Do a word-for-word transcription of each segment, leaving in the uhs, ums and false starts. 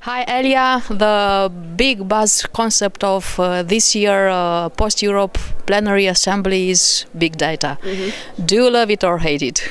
Hi Elia, the big buzz concept of uh, this year uh, PostEurop plenary assembly is big data. Mm-hmm. Do you love it or hate it?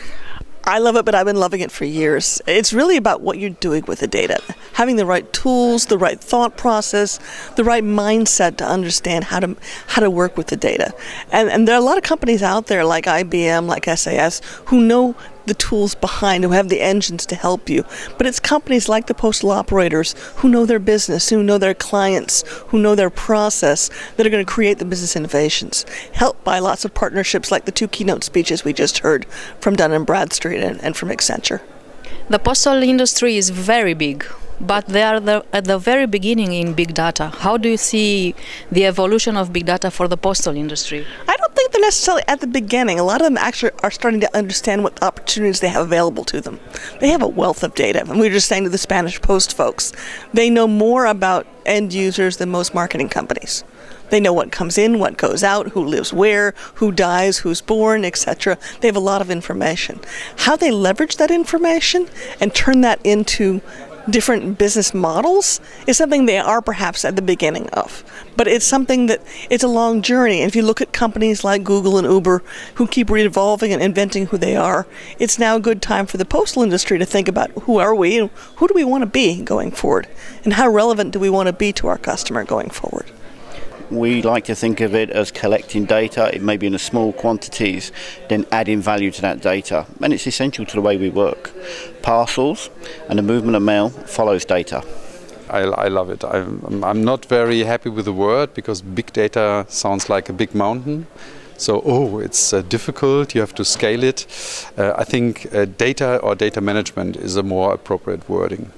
I love it, but I've been loving it for years. It's really about what you're doing with the data. Having the right tools, the right thought process, the right mindset to understand how to how to work with the data. And, and there are a lot of companies out there like I B M, like S A S, who know the tools behind, who have the engines to help you. But it's companies like the postal operators who know their business, who know their clients, who know their process, that are going to create the business innovations. Helped by lots of partnerships like the two keynote speeches we just heard from Dun and Bradstreet and, and from Accenture. The postal industry is very big, but they are the, at the very beginning in big data. How do you see the evolution of big data for the postal industry? I don't think they're necessarily at the beginning. A lot of them actually are starting to understand what opportunities they have available to them. They have a wealth of data, and we were just saying to the Spanish Post folks, they know more about end users than most marketing companies. They know what comes in, what goes out, who lives where, who dies, who's born, et cetera. They have a lot of information. How they leverage that information and turn that into different business models is something they are perhaps at the beginning of. But it's something that, it's a long journey. And if you look at companies like Google and Uber who keep evolving and inventing who they are, it's now a good time for the postal industry to think about who are we and who do we want to be going forward? And how relevant do we want to be to our customer going forward? We like to think of it as collecting data, it may be in small quantities, then adding value to that data. And it's essential to the way we work. Parcels and the movement of mail follows data. I, I love it. I'm, I'm not very happy with the word because big data sounds like a big mountain. So, oh, it's uh, difficult, you have to scale it. Uh, I think uh, data or data management is a more appropriate wording.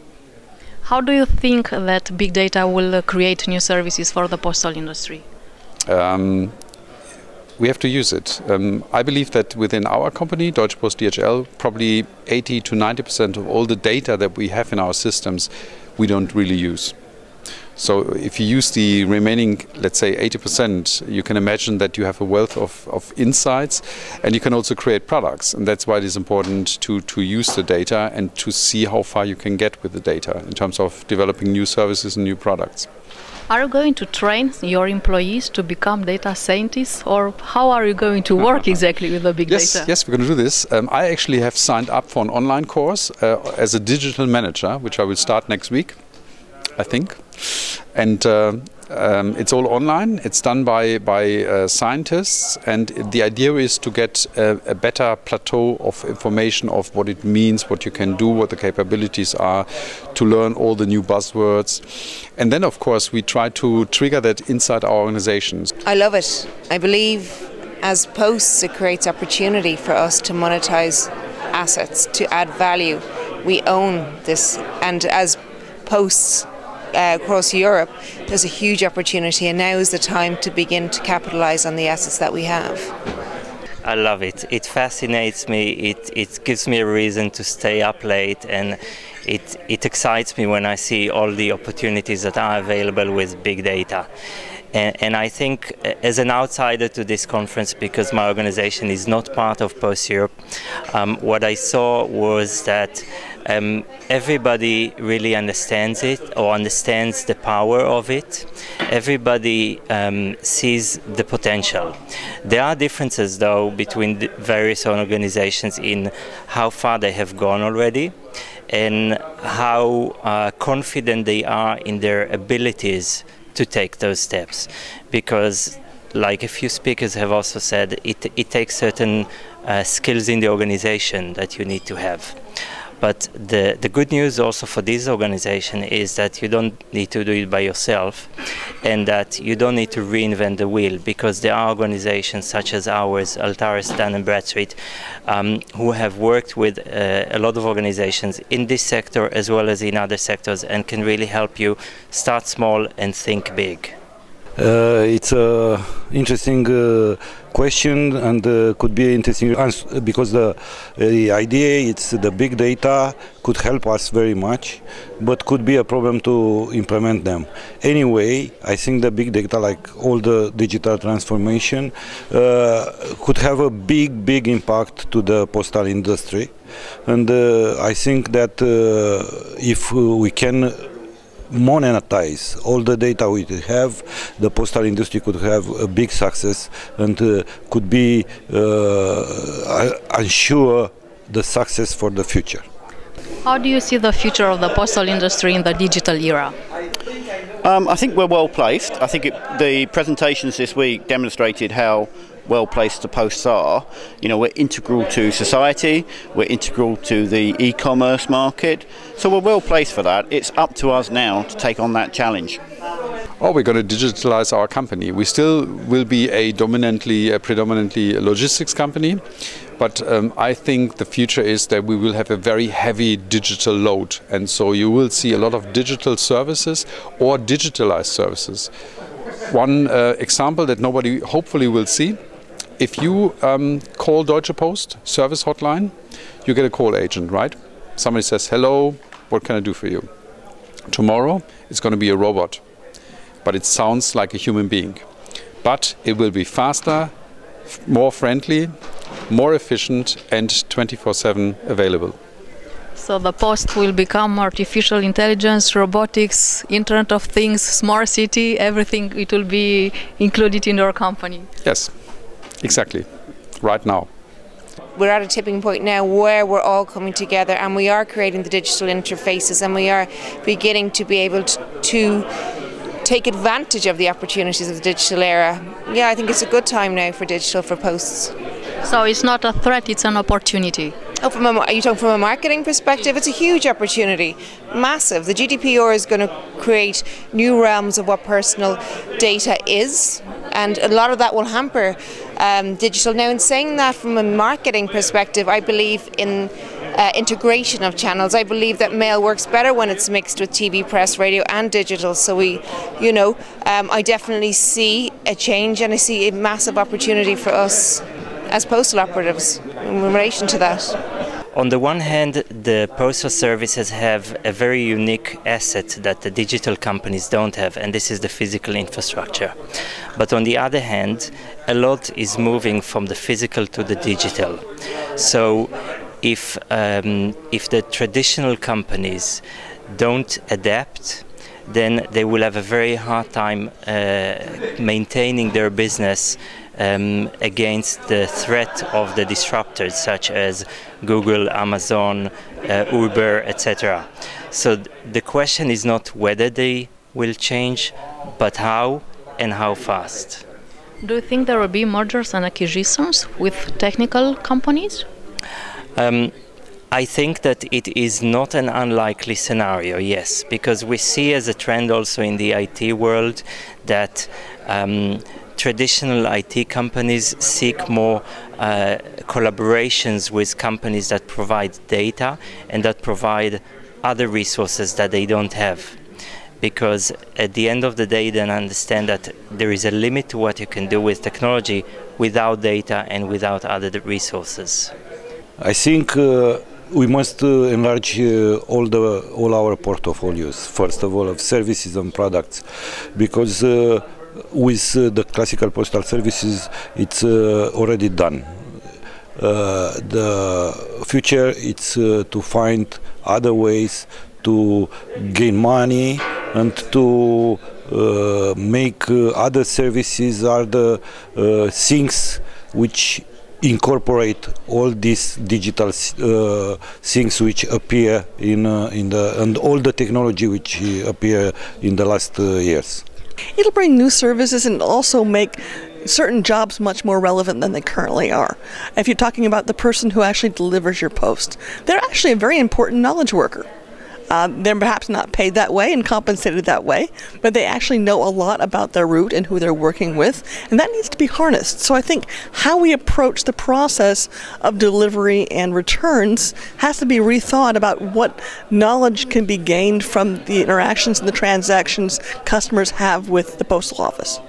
How do you think that big data will create new services for the postal industry? Um, we have to use it. Um, I believe that within our company, Deutsche Post D H L, probably eighty to ninety percent of all the data that we have in our systems, we don't really use. So if you use the remaining, let's say eighty percent, you can imagine that you have a wealth of, of insights, and you can also create products. And that's why it is important to, to use the data and to see how far you can get with the data in terms of developing new services and new products. Are you going to train your employees to become data scientists, or how are you going to work exactly with the big yes, data? Yes, we're going to do this. Um, I actually have signed up for an online course uh, as a digital manager, which I will start next week, I think. And uh, um, it's all online, it's done by, by uh, scientists, and the idea is to get a, a better plateau of information of what it means, what you can do, what the capabilities are, to learn all the new buzzwords. And then of course we try to trigger that inside our organizations. I love it. I believe as posts it creates opportunity for us to monetize assets, to add value. We own this, and as posts Uh, across Europe, there's a huge opportunity, and now is the time to begin to capitalize on the assets that we have. I love it. It fascinates me. It, it gives me a reason to stay up late, and it, it excites me when I see all the opportunities that are available with big data. And, and I think as an outsider to this conference, because my organization is not part of PostEurop, um, what I saw was that um, everybody really understands it or understands the power of it. Everybody um, sees the potential. There are differences though between the various organizations in how far they have gone already and how uh, confident they are in their abilities to take those steps, because like a few speakers have also said, it, it takes certain uh, skills in the organization that you need to have. But the, the good news also for this organization is that you don't need to do it by yourself, and that you don't need to reinvent the wheel, because there are organizations such as ours, Altares, Dun and Bradstreet, um, who have worked with uh, a lot of organizations in this sector as well as in other sectors, and can really help you start small and think big. Uh, it's an interesting uh, question, and uh, could be an interesting answer, because the, the idea is the big data could help us very much, but could be a problem to implement them. Anyway, I think the big data, like all the digital transformation, uh, could have a big, big impact to the postal industry. And uh, I think that uh, if we can monetize all the data we have, the postal industry could have a big success and uh, could be uh, ensure the success for the future. How do you see the future of the postal industry in the digital era? Um, I think we're well placed. I think it, the presentations this week demonstrated how well placed the posts are. You know, we're integral to society, we're integral to the e-commerce market, so we're well placed for that. It's up to us now to take on that challenge. Oh, we're going to digitalize our company. We still will be a dominantly, a predominantly logistics company, but um, I think the future is that we will have a very heavy digital load, and so you will see a lot of digital services or digitalized services. One uh, example that nobody hopefully will see: if you um, call Deutsche Post service hotline, you get a call agent, right? Somebody says, "Hello, what can I do for you?" Tomorrow it's going to be a robot, but it sounds like a human being. But it will be faster, more friendly, more efficient, and twenty-four seven available. So the post will become artificial intelligence, robotics, Internet of Things, smart city, everything. It will be included in your company. Yes, exactly, right now. We're at a tipping point now where we're all coming together, and we are creating the digital interfaces, and we are beginning to be able to, to take advantage of the opportunities of the digital era. Yeah, I think it's a good time now for digital, for posts. So it's not a threat, it's an opportunity. Oh, from a, are you talking from a marketing perspective? It's a huge opportunity, massive. The G D P R is going to create new realms of what personal data is, and a lot of that will hamper um, digital. Now, in saying that, from a marketing perspective, I believe in Uh, integration of channels. I believe that mail works better when it's mixed with T V, press, radio and digital. So we, you know, um, I definitely see a change, and I see a massive opportunity for us as postal operatives in relation to that. On the one hand, the postal services have a very unique asset that the digital companies don't have, and this is the physical infrastructure. But on the other hand, a lot is moving from the physical to the digital. So If, um, if the traditional companies don't adapt, then they will have a very hard time uh, maintaining their business um, against the threat of the disruptors such as Google, Amazon, uh, Uber, et cetera. So th- the question is not whether they will change, but how and how fast. Do you think there will be mergers and acquisitions with technical companies? Um, I think that it is not an unlikely scenario, yes, because we see as a trend also in the I T world that um, traditional I T companies seek more uh, collaborations with companies that provide data and that provide other resources that they don't have. Because at the end of the day, then understand that there is a limit to what you can do with technology without data and without other resources. I think uh, we must uh, enlarge uh, all the all our portfolios, first of all, of services and products, because uh, with uh, the classical postal services, it's uh, already done. Uh, the future it's uh, to find other ways to gain money and to uh, make uh, other services, other uh, things which incorporate all these digital uh, things which appear in uh, in the and all the technology which appear in the last uh, years. It'll bring new services and also make certain jobs much more relevant than they currently are. If you're talking about the person who actually delivers your post, they're actually a very important knowledge worker. Uh, they're perhaps not paid that way and compensated that way, but they actually know a lot about their route and who they're working with, and that needs to be harnessed. So I think how we approach the process of delivery and returns has to be rethought about what knowledge can be gained from the interactions and the transactions customers have with the postal office.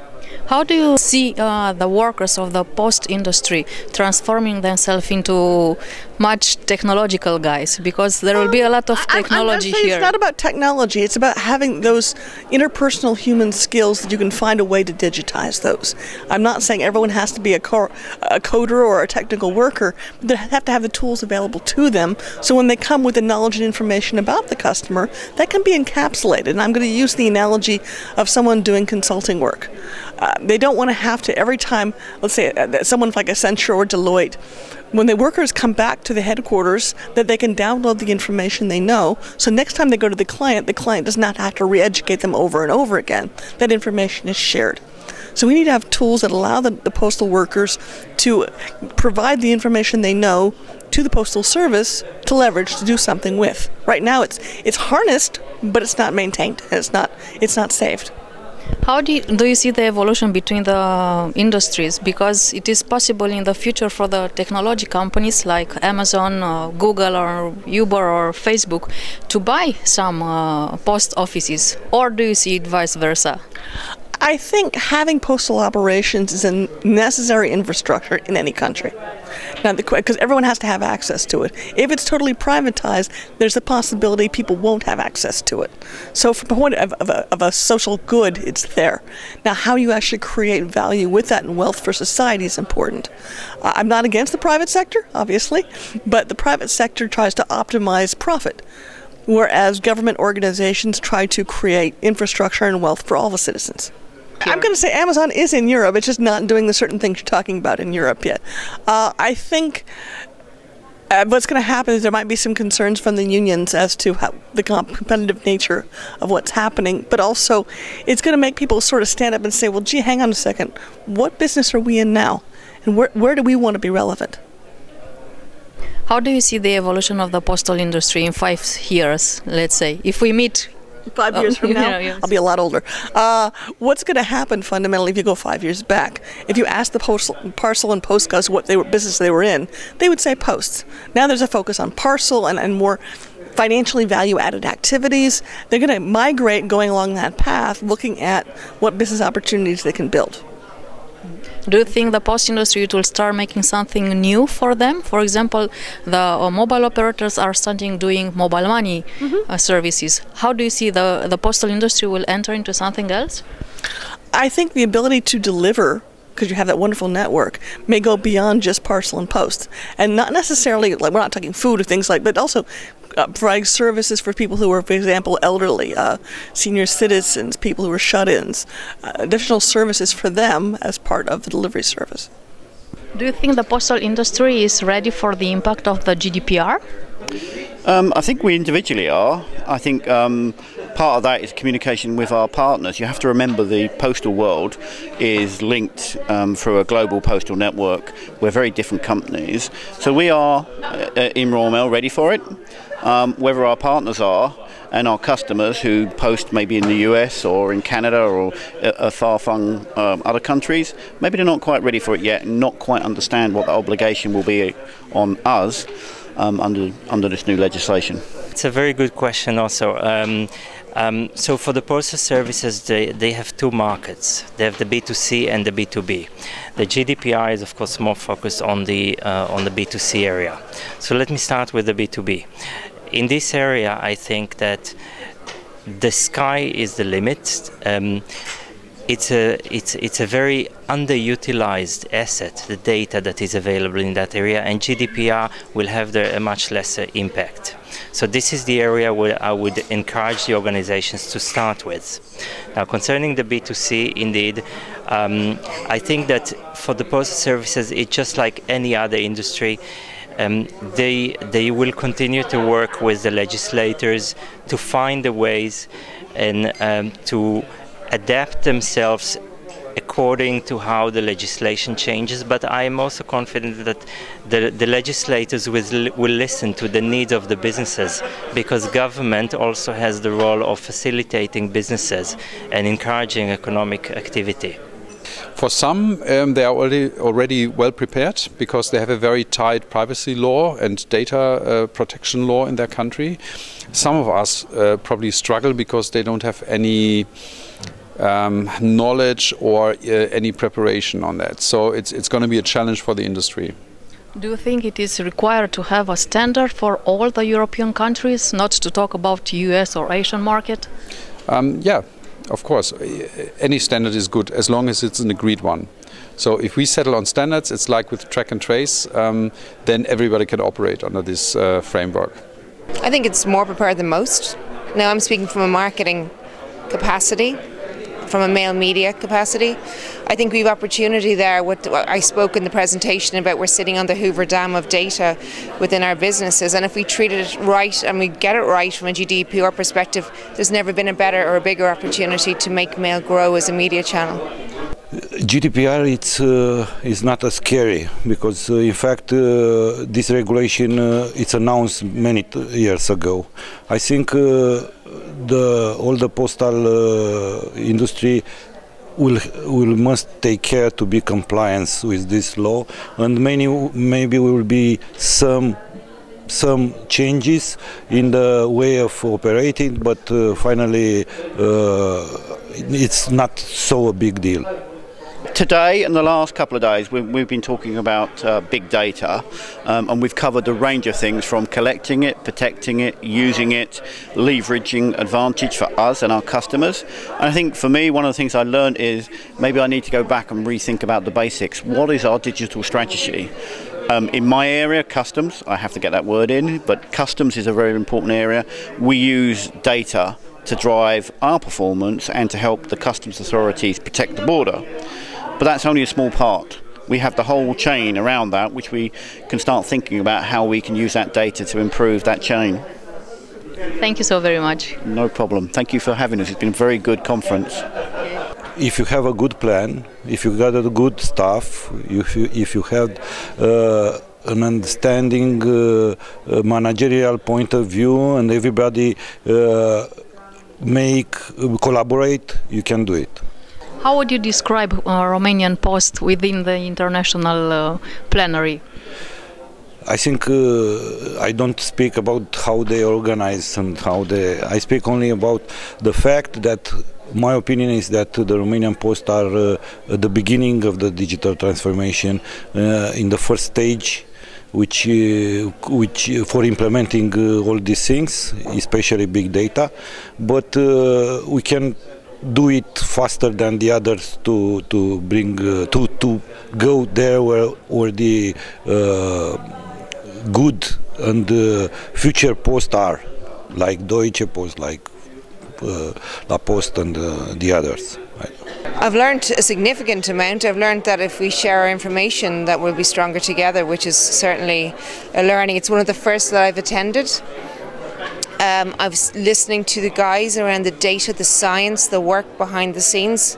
How do you see uh, the workers of the post industry transforming themselves into much technological guys? Because there will be a lot of technology here. It's not about technology, it's about having those interpersonal human skills that you can find a way to digitize those. I'm not saying everyone has to be a, car, a coder or a technical worker, but they have to have the tools available to them, so when they come with the knowledge and information about the customer, that can be encapsulated. And I'm going to use the analogy of someone doing consulting work. Uh, they don't want to have to every time, let's say uh, someone like Accenture or Deloitte, when the workers come back to the headquarters, that they can download the information they know, so next time they go to the client, the client does not have to re-educate them over and over again. That information is shared. So we need to have tools that allow the, the postal workers to provide the information they know to the Postal Service to leverage, to do something with. Right now it's it's harnessed, but it's not maintained, and it's not, it's not saved. How do you, do you see the evolution between the industries? Because it is possible in the future for the technology companies like Amazon, or Google, or Uber, or Facebook to buy some uh, post offices, or do you see it vice versa? I think having postal operations is a necessary infrastructure in any country. Now, because everyone has to have access to it. If it's totally privatized, there's a possibility people won't have access to it. So from the point of, of, a, of a social good, it's there. Now, how you actually create value with that and wealth for society is important. Uh, I'm not against the private sector, obviously, but the private sector tries to optimize profit, whereas government organizations try to create infrastructure and wealth for all the citizens. Here. I'm going to say Amazon is in Europe, it's just not doing the certain things you're talking about in Europe yet. Uh, I think uh, what's going to happen is there might be some concerns from the unions as to how the comp competitive nature of what's happening, but also it's going to make people sort of stand up and say, well, gee, hang on a second, what business are we in now? And where, where do we want to be relevant? How do you see the evolution of the postal industry in five years, let's say, if we meet Five oh, years from now, yeah, yes. I'll be a lot older. Uh, what's going to happen fundamentally if you go five years back? If you ask the postal, parcel and post guys what they were, business they were in, they would say posts. Now there's a focus on parcel and, and more financially value-added activities. They're going to migrate going along that path, looking at what business opportunities they can build. Do you think the post industry will start making something new for them? For example, the uh, mobile operators are starting doing mobile money mm-hmm. uh, services. How do you see the, the postal industry will enter into something else? I think the ability to deliver, because you have that wonderful network, may go beyond just parcel and post. And not necessarily, like we're not talking food or things like, but also Uh, providing services for people who are, for example, elderly, uh, senior citizens, people who are shut-ins, uh, additional services for them as part of the delivery service. Do you think the postal industry is ready for the impact of the G D P R? Um, I think we individually are. I think um, part of that is communication with our partners. You have to remember the postal world is linked um, through a global postal network. We're very different companies. So we are, uh, in Royal Mail, ready for it. Um, whether our partners are and our customers who post maybe in the U S or in Canada or uh, far-flung um, other countries, maybe they're not quite ready for it yet and not quite understand what the obligation will be on us um, under, under this new legislation. It's a very good question also. Um, um, so for the postal services, they, they have two markets. They have the B two C and the B two B. The G D P R is of course more focused on the, uh, on the B two C area. So let me start with the B two B. In this area, I think that the sky is the limit. Um, it's a it's it's a very underutilized asset, the data that is available in that area, and G D P R will have there a much lesser impact. So this is the area where I would encourage the organizations to start with. Now, concerning the B two C, indeed, um, I think that for the postal services, it's just like any other industry. Um, they, they will continue to work with the legislators to find the ways and um, to adapt themselves according to how the legislation changes, but I am also confident that the, the legislators will, will listen to the needs of the businesses, because government also has the role of facilitating businesses and encouraging economic activity. For some, um, they are already, already well prepared because they have a very tight privacy law and data uh, protection law in their country. Some of us uh, probably struggle because they don't have any um, knowledge or uh, any preparation on that. So it's, it's going to be a challenge for the industry. Do you think it is required to have a standard for all the European countries, not to talk about U S or Asian market? Um, yeah, of course. Any standard is good as long as it's an agreed one. So if we settle on standards, it's like with track and trace, um, then everybody can operate under this uh, framework. I think it's more prepared than most. Now I'm speaking from a marketing capacity, from a mail media capacity. I think we have opportunity there. What I spoke in the presentation about, we're sitting on the Hoover Dam of data within our businesses, and if we treat it right and we get it right from a G D P R perspective, there's never been a better or a bigger opportunity to make mail grow as a media channel. G D P R it's, uh, is not as scary because uh, in fact uh, this regulation uh, it's announced many t years ago. I think uh, the, all the postal uh, industry will, will must take care to be compliant with this law, and many, maybe will be some some changes in the way of operating, but uh, finally uh, it's not so a big deal. Today and the last couple of days we, we've been talking about uh, big data, um, and we've covered a range of things from collecting it, protecting it, using it, leveraging advantage for us and our customers. And I think for me one of the things I learned is maybe I need to go back and rethink about the basics. What is our digital strategy? Um, in my area, customs, I have to get that word in, but customs is a very important area. We use data to drive our performance and to help the customs authorities protect the border. But that's only a small part. We have the whole chain around that, which we can start thinking about how we can use that data to improve that chain. Thank you so very much. No problem. Thank you for having us. It's been a very good conference. If you have a good plan, if you got a good staff, if you, if you have uh, an understanding uh, managerial point of view, and everybody uh, make collaborate, you can do it. How would you describe uh, Romanian Post within the international uh, plenary? I think uh, I don't speak about how they organize and how they... I speak only about the fact that my opinion is that the Romanian Post are uh, at the beginning of the digital transformation, uh, in the first stage, which, uh, which for implementing uh, all these things, especially big data, but uh, we can do it faster than the others to to bring uh, to to go there where where the uh, good and uh, future posts are, like Deutsche Post, like uh, La Post, and uh, the others. I've learned a significant amount. I've learned that if we share our information, that we'll be stronger together, which is certainly a learning. It's one of the first that I've attended. Um, I was listening to the guys around the data, the science, the work behind the scenes.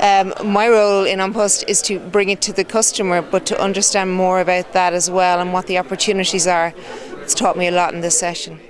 Um, my role in An Post is to bring it to the customer, but to understand more about that as well and what the opportunities are. It's taught me a lot in this session.